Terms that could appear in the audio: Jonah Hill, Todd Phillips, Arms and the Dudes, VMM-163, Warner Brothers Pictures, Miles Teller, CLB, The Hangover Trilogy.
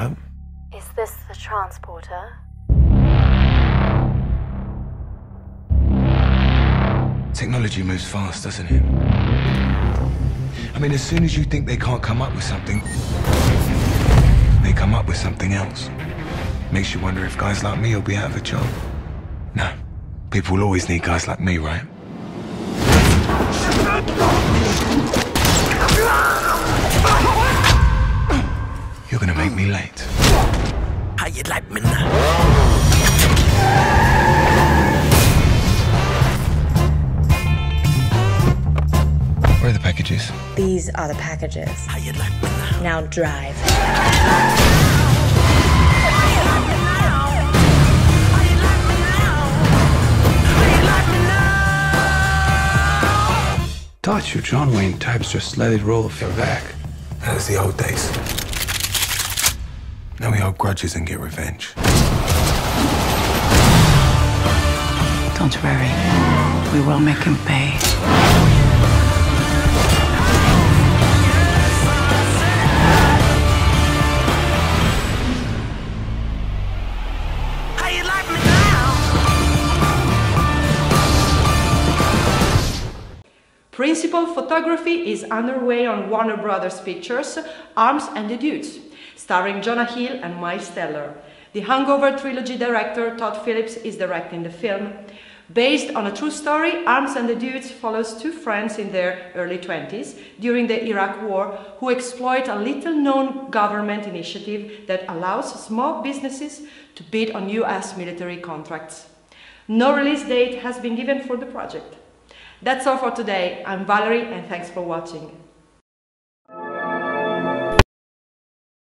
up. Is this the transporter? Technology moves fast, doesn't it? I mean, as soon as you think they can't come up with something, they come up with something else. Makes you wonder if guys like me will be out of a job. No, people will always need guys like me, right? You're gonna make me late. How you like me now? Where are the packages? These are the packages. How you like me now? Now drive. How you like me now? How you like me now? How you like me now? Thought you John Wayne types just let it roll off your back. That was the old days. Now we hold grudges and get revenge. Don't worry. We will make him pay. How you like me now? Principal photography is underway on Warner Brothers Pictures, Arms and the Dudes, starring Jonah Hill and Miles Teller. The Hangover Trilogy director Todd Phillips is directing the film. Based on a true story, Arms and the Dudes follows two friends in their early 20s during the Iraq War who exploit a little-known government initiative that allows small businesses to bid on US military contracts. No release date has been given for the project. That's all for today. I'm Valerie, and thanks for watching.